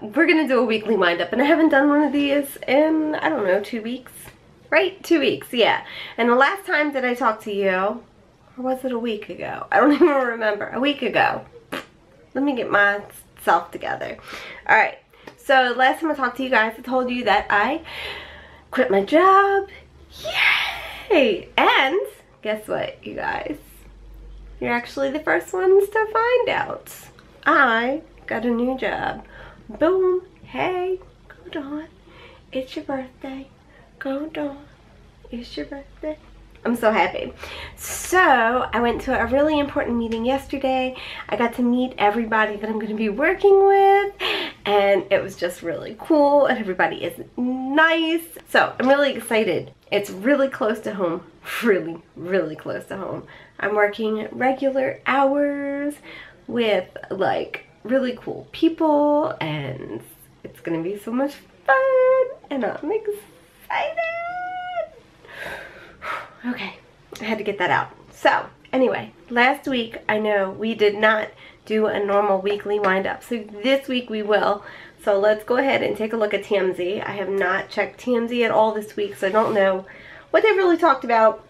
we're gonna do a weekly wind-up, and I haven't done one of these in, I don't know, 2 weeks? Right? 2 weeks, yeah. And the last time that I talked to you, or was it a week ago? I don't even remember. A week ago. Let me get myself together. Alright, so last time I talked to you guys, I told you that I quit my job. Yay! And guess what, you guys? You're actually the first ones to find out. I got a new job. Boom. Hey. Go on. It's your birthday. Go on. It's your birthday. I'm so happy. So, I went to a really important meeting yesterday. I got to meet everybody that I'm going to be working with, and it was just really cool, and everybody is nice. So, I'm really excited. It's really close to home. Really, really close to home. I'm working regular hours with, like, really cool people, and it's going to be so much fun, and I'm excited. Okay, I had to get that out. So, anyway, last week, I know we did not do a normal weekly wind-up, so this week we will. So let's go ahead and take a look at TMZ. I have not checked TMZ at all this week, so I don't know what they really talked about.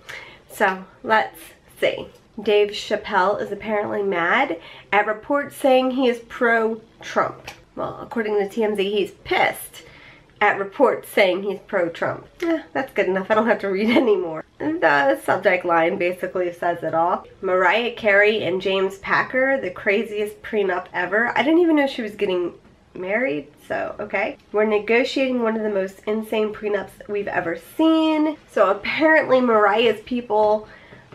So, let's see. Dave Chappelle is apparently mad at reports saying he is pro-Trump. Well, according to TMZ, he's pissed at reports saying he's pro-Trump. That's good enough. I don't have to read anymore. The subject line basically says it all. Mariah Carey and James Packer, the craziest prenup ever. I didn't even know she was getting married, so okay. We're negotiating one of the most insane prenups we've ever seen. So apparently Mariah's people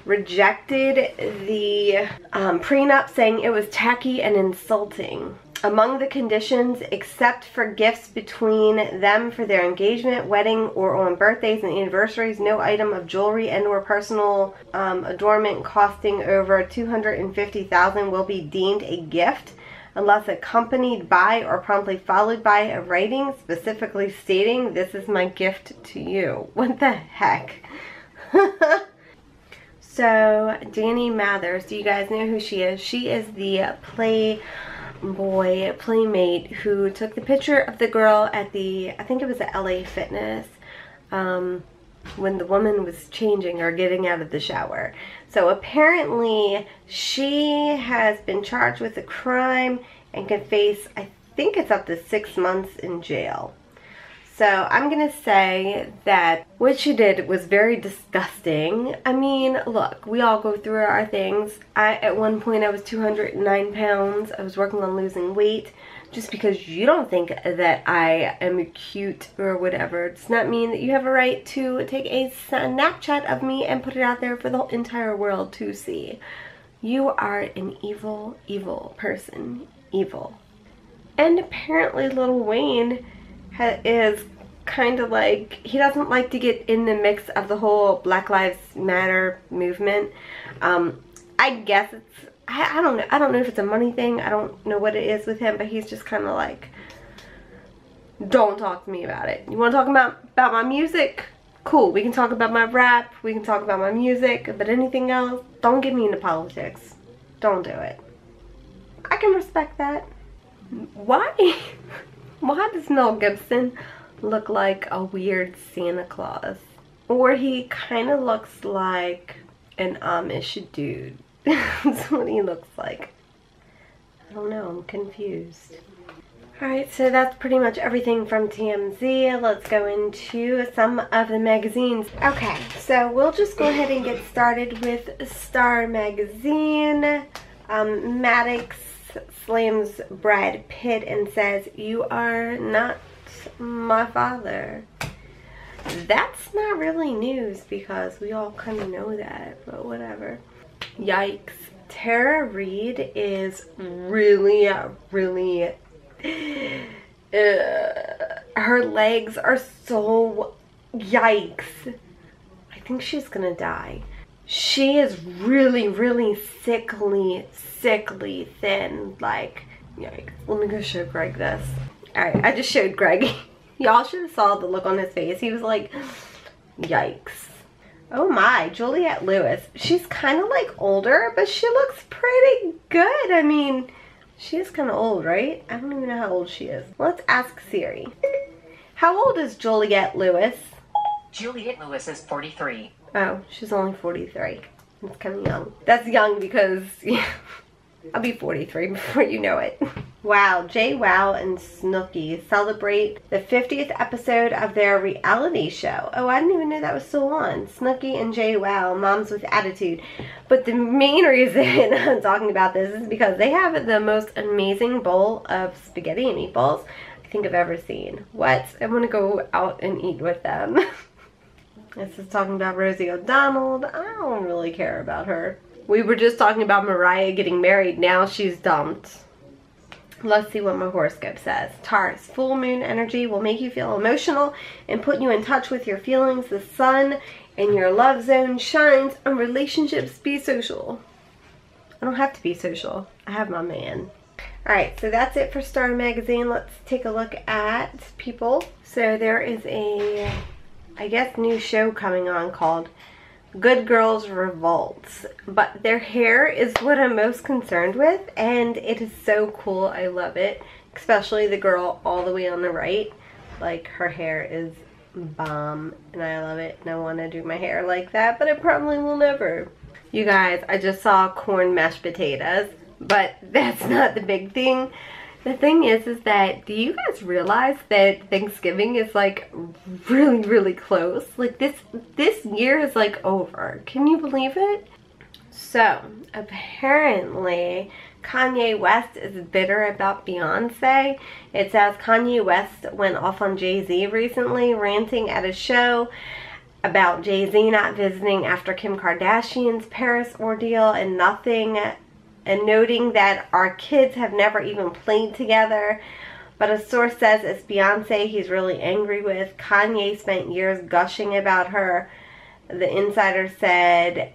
rejected the prenup, saying it was tacky and insulting. Among the conditions, except for gifts between them for their engagement, wedding, or on birthdays and anniversaries, no item of jewelry and or personal adornment costing over $250,000 will be deemed a gift unless accompanied by or promptly followed by a writing specifically stating, "This is my gift to you." What the heck? So, Danny Mathers, do you guys know who she is? She is the playmate who took the picture of the girl at the, I think it was the LA Fitness, when the woman was changing or getting out of the shower. So apparently she has been charged with a crime and can face, I think it's up to 6 months in jail. So I'm gonna say that what she did was very disgusting. I mean, look, we all go through our things. At one point I was 209 pounds. I was working on losing weight. Just because you don't think that I am cute or whatever, it does not mean that you have a right to take a Snapchat of me and put it out there for the whole entire world to see. You are an evil, evil person. Evil. And apparently Lil Wayne is kind of like, he doesn't like to get in the mix of the whole Black Lives Matter movement. I guess it's, I don't know. I don't know if it's a money thing. I don't know what it is with him, but he's just kind of like, don't talk to me about it. You want to talk about my music? Cool. We can talk about my rap. We can talk about my music, but anything else, don't get me into politics. Don't do it. I can respect that. Why? Why does Mel Gibson look like a weird Santa Claus? Or he kind of looks like an Amish dude. That's what he looks like. I don't know, I'm confused. Alright, so that's pretty much everything from TMZ. Let's go into some of the magazines. Okay, so we'll just go ahead and get started with Star Magazine. Maddox slams Brad Pitt and says, "You are not my father." That's not really news because we all kind of know that, but whatever. Yikes. Tara Reid is really, really... her legs are so... Yikes. I think she's gonna die. She is really, really sickly thin. Like, yikes. Let me go show Greg this. Alright, I just showed Greg. Y'all should have saw the look on his face. He was like, yikes. Oh my, Juliette Lewis. She's kind of like older, but she looks pretty good. I mean, She is kind of old, right? I don't even know how old she is. Let's ask Siri. How old is Juliette Lewis? Juliette Lewis is 43. Oh, she's only 43. That's kind of young. That's young because, yeah, I'll be 43 before you know it. Wow, J Wow and Snooki celebrate the 50th episode of their reality show. Oh, I didn't even know that was still on. Snooki and J Wow, Moms with Attitude. But the main reason I'm talking about this is because they have the most amazing bowl of spaghetti and meatballs I think I've ever seen. What? I want to go out and eat with them. This is talking about Rosie O'Donnell. I don't really care about her. We were just talking about Mariah getting married. Now she's dumped. Let's see what my horoscope says. Taurus, full moon energy will make you feel emotional and put you in touch with your feelings. The sun in your love zone shines on relationships. Be social. I don't have to be social. I have my man. Alright, so that's it for Star Magazine. Let's take a look at people. So there is a, I guess, new show coming on called Good Girls Revolt, but their hair is what I'm most concerned with, and it is so cool. I love it, especially the girl all the way on the right. Like, her hair is bomb, and I love it, and I want to do my hair like that, but I probably will never. You guys, I just saw corn mashed potatoes, but that's not the big thing. The thing is that, do you guys realize that Thanksgiving is, like, really, really close? Like, this year is, like, over. Can you believe it? So, apparently, Kanye West is bitter about Beyoncé. It says Kanye West went off on Jay-Z recently, ranting at a show about Jay-Z not visiting after Kim Kardashian's Paris ordeal and nothing, and noting that our kids have never even played together. But a source says it's Beyoncé he's really angry with. Kanye spent years gushing about her. The insider said,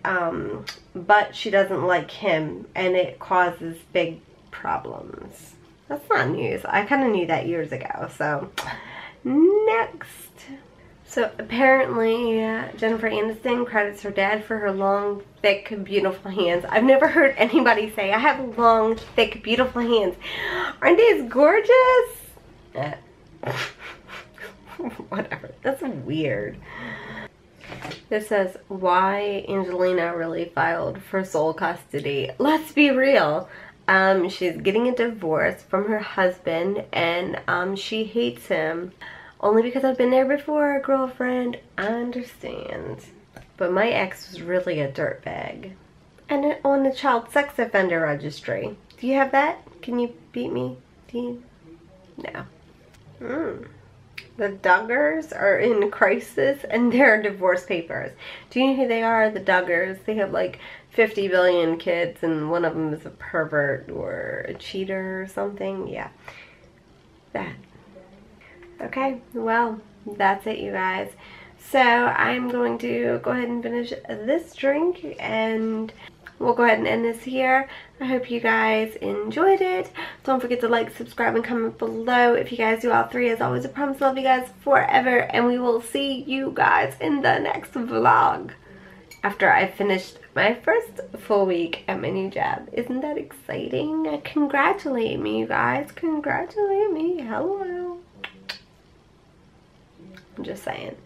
but she doesn't like him, and it causes big problems. That's not news. I kind of knew that years ago. So, next. So apparently, Jennifer Aniston credits her dad for her long, thick, beautiful hands. I've never heard anybody say, I have long, thick, beautiful hands. Aren't these gorgeous? Whatever. That's weird. This says, why Angelina really filed for sole custody. Let's be real. She's getting a divorce from her husband, and she hates him. Only because I've been there before, girlfriend. I understand. But my ex was really a dirtbag. And on the child sex offender registry. Do you have that? Can you beat me, Dean? No. The Duggars are in crisis and their divorce papers. Do you know who they are? The Duggars. They have like 50 billion kids, and one of them is a pervert or a cheater or something. Yeah. That. Okay, well, that's it, you guys. So I'm going to go ahead and finish this drink, and we'll go ahead and end this here. I hope you guys enjoyed it. Don't forget to like, subscribe, and comment below if you guys do all three. As always, I promise I love you guys forever, and we will see you guys in the next vlog after I finished my first full week at my new job. Isn't that exciting? Congratulate me, you guys. Congratulate me. Hello. I'm just saying.